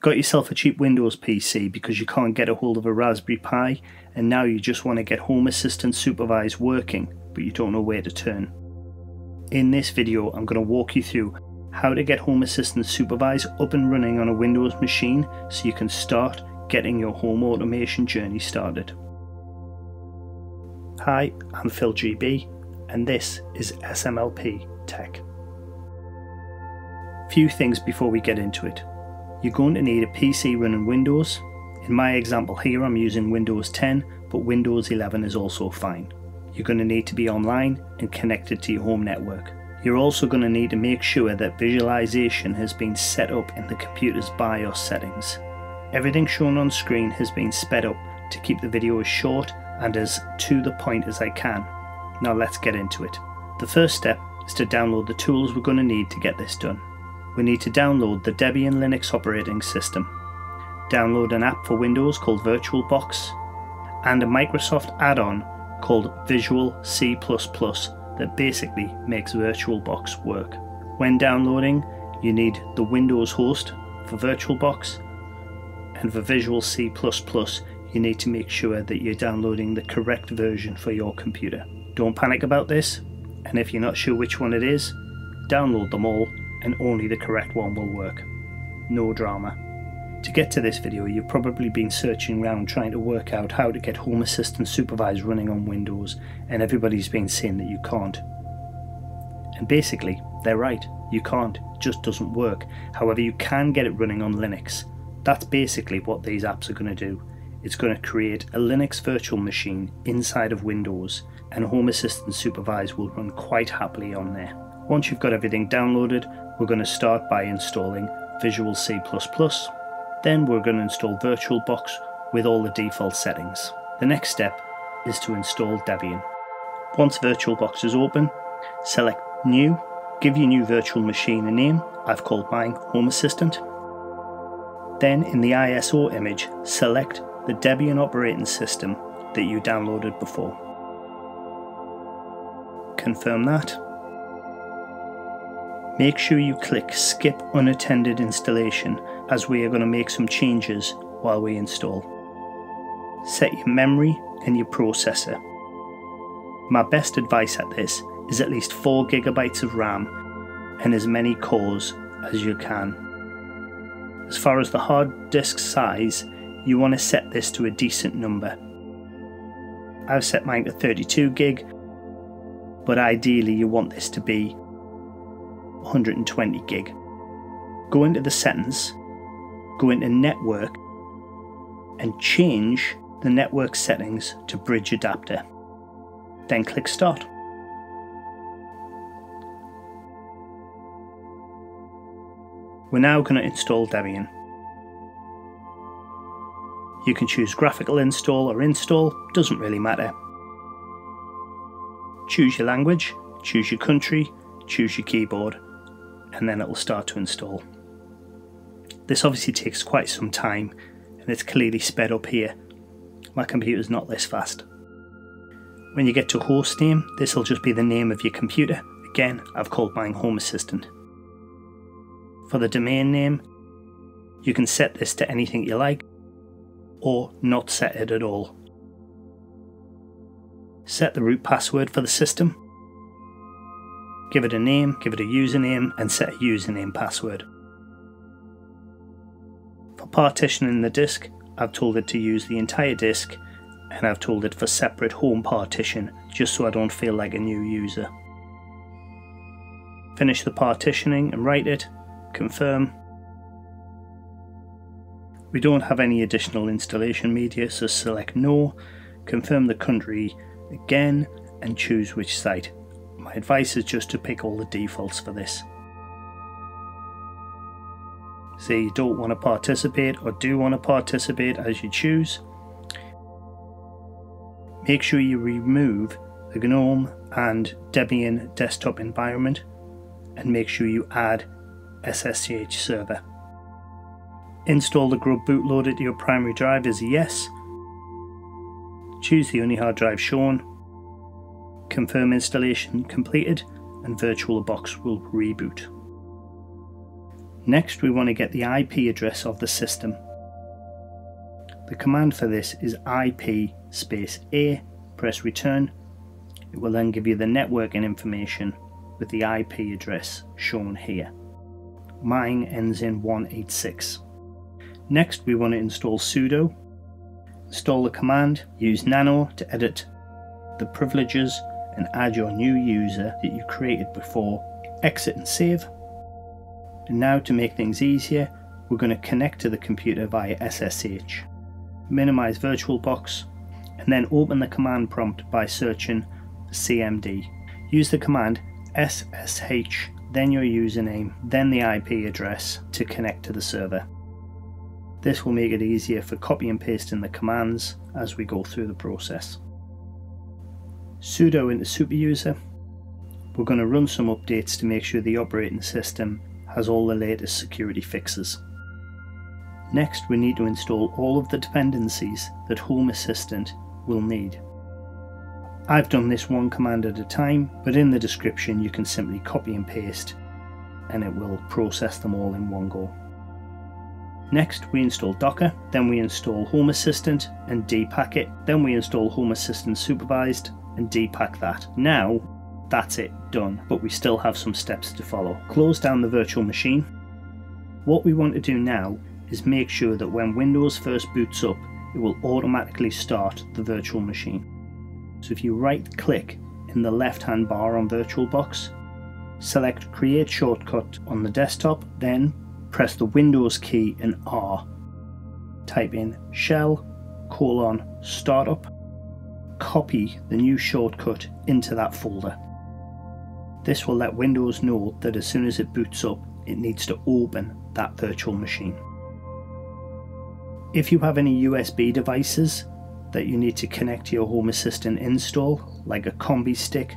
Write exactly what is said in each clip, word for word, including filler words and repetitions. got yourself a cheap Windows P C because you can't get a hold of a Raspberry Pi, and now you just want to get Home Assistant Supervised working, but you don't know where to turn. In this video, I'm going to walk you through how to get Home Assistant Supervised up and running on a Windows machine so you can start getting your home automation journey started. Hi, I'm Phil G B, and this is S M L P Tech. Few things before we get into it. You're going to need a P C running Windows. In my example here, I'm using Windows ten, but Windows eleven is also fine. You're going to need to be online and connected to your home network. You're also going to need to make sure that visualization has been set up in the computer's BIOS settings. Everything shown on screen has been sped up to keep the video as short and as to the point as I can. Now let's get into it. The first step is to download the tools we're going to need to get this done. We need to download the Debian Linux operating system, download an app for Windows called VirtualBox, and a Microsoft add-on called Visual C plus plus that basically makes VirtualBox work. When downloading, you need the Windows host for VirtualBox, and for Visual C plus plus, you need to make sure that you're downloading the correct version for your computer. Don't panic about this, and if you're not sure which one it is, download them all, and only the correct one will work. No drama. To get to this video, you've probably been searching around trying to work out how to get Home Assistant Supervised running on Windows, and everybody's been saying that you can't. And basically, they're right. You can't. It just doesn't work. However, you can get it running on Linux. That's basically what these apps are going to do. It's going to create a Linux virtual machine inside of Windows, and Home Assistant Supervised will run quite happily on there. Once you've got everything downloaded, we're going to start by installing Visual C plus plus. Then we're going to install VirtualBox with all the default settings. The next step is to install Debian. Once VirtualBox is open, select New, give your new virtual machine a name. I've called mine Home Assistant. Then in the I S O image, select the Debian operating system that you downloaded before. Confirm that. Make sure you click Skip Unattended Installation, as we are going to make some changes while we install. Set your memory and your processor. My best advice at this is at least four gigabytes of RAM and as many cores as you can. As far as the hard disk size, you want to set this to a decent number. I've set mine to thirty-two gig, but ideally you want this to be one hundred twenty gig. Go into the settings, go into network, and change the network settings to Bridge Adaptor. Then click Start. We're now going to install Debian. You can choose graphical install or install, doesn't really matter. Choose your language, choose your country, choose your keyboard, and then it will start to install. This obviously takes quite some time, and it's clearly sped up here. My computer's not this fast. When you get to host name, this will just be the name of your computer. Again, I've called mine Home Assistant. For the domain name, you can set this to anything you like, or not set it at all. Set the root password for the system. Give it a name, give it a username, and set a username password. For partitioning the disk, I've told it to use the entire disk, and I've told it for separate home partition, just so I don't feel like a new user. Finish the partitioning and write it, confirm. We don't have any additional installation media, so select No, confirm the country again, and choose which site. My advice is just to pick all the defaults for this. Say you don't want to participate or do want to participate as you choose. Make sure you remove the GNOME and Debian desktop environment, and make sure you add S S H server. Install the grub bootloader to your primary drive is a yes. Choose the only hard drive shown. Confirm installation completed, and VirtualBox will reboot. Next, we want to get the I P address of the system. The command for this is I P space A, press return. It will then give you the networking information with the I P address shown here. Mine ends in one eighty-six. Next, we want to install sudo. Install the command, use nano to edit the privileges and add your new user that you created before. Exit and save. And now, to make things easier, we're going to connect to the computer via S S H. Minimize VirtualBox and then open the command prompt by searching C M D. Use the command S S H, then your username, then the I P address to connect to the server. This will make it easier for copy and pasting the commands as we go through the process. Sudo into superuser. We're going to run some updates to make sure the operating system has all the latest security fixes. Next, we need to install all of the dependencies that Home Assistant will need. I've done this one command at a time, but in the description you can simply copy and paste and it will process them all in one go. Next, we install Docker, then we install Home Assistant and dpack it, then we install Home Assistant Supervised and dpack that. Now, that's it, done, but we still have some steps to follow. Close down the virtual machine. What we want to do now is make sure that when Windows first boots up, it will automatically start the virtual machine. So if you right-click in the left-hand bar on VirtualBox, select Create Shortcut on the desktop, then press the Windows key and R. Type in shell colon startup. Copy the new shortcut into that folder. This will let Windows know that as soon as it boots up, it needs to open that virtual machine. If you have any U S B devices that you need to connect to your Home Assistant install, like a Combi stick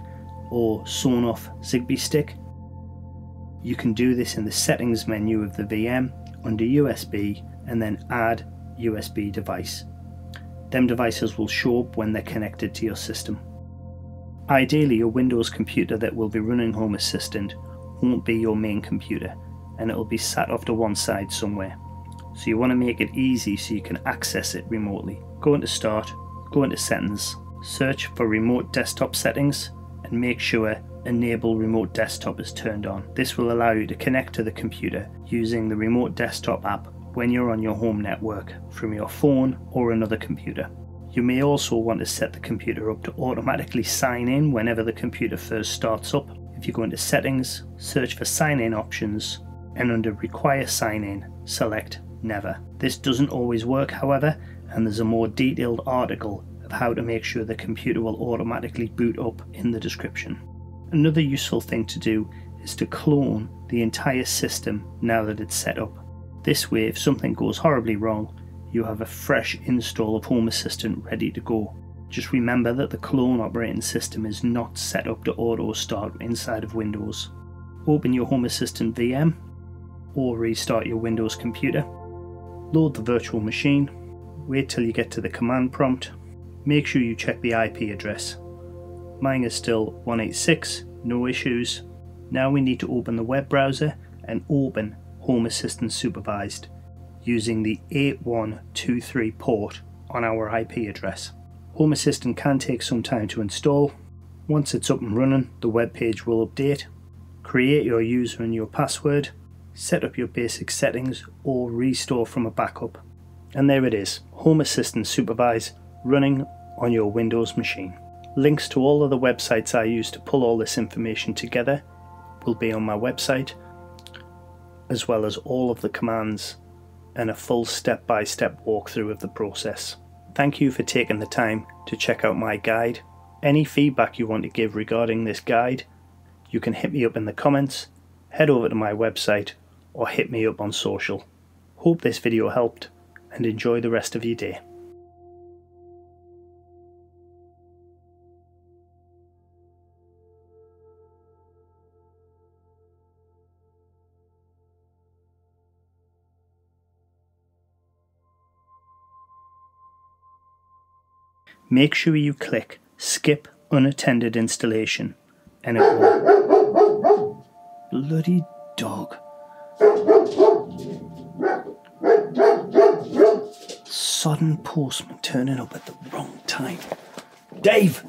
or Sonoff Zigbee stick, you can do this in the settings menu of the V M under U S B and then add U S B device. Them devices will show up when they're connected to your system. Ideally, your Windows computer that will be running Home Assistant won't be your main computer and it will be sat off to one side somewhere. So you want to make it easy so you can access it remotely. Go into Start, go into Settings, search for Remote Desktop Settings and make sure Enable Remote Desktop is turned on. This will allow you to connect to the computer using the Remote Desktop app when you're on your home network from your phone or another computer. You may also want to set the computer up to automatically sign in whenever the computer first starts up. If you go into Settings, search for Sign In Options and under Require Sign In, select Never. This doesn't always work, however, and there's a more detailed article of how to make sure the computer will automatically boot up in the description. Another useful thing to do is to clone the entire system now that it's set up. This way, if something goes horribly wrong, you have a fresh install of Home Assistant ready to go. Just remember that the clone operating system is not set up to auto start inside of Windows. Open your Home Assistant V M or restart your Windows computer. Load the virtual machine. Wait till you get to the command prompt. Make sure you check the I P address. Mine is still one eighty-six, no issues. Now we need to open the web browser and open Home Assistant Supervised using the eight one two three port on our I P address. Home Assistant can take some time to install. Once it's up and running, the web page will update. Create your user and your password. Set up your basic settings or restore from a backup. And there it is, Home Assistant Supervised running on your Windows machine. Links to all of the websites I use to pull all this information together will be on my website, as well as all of the commands and a full step-by-step walkthrough of the process. Thank you for taking the time to check out my guide. Any feedback you want to give regarding this guide, you can hit me up in the comments, head over to my website, or hit me up on social. Hope this video helped and enjoy the rest of your day. Make sure you click Skip Unattended Installation and it will... Bloody dog. sodden postman turning up at the wrong time. Dave!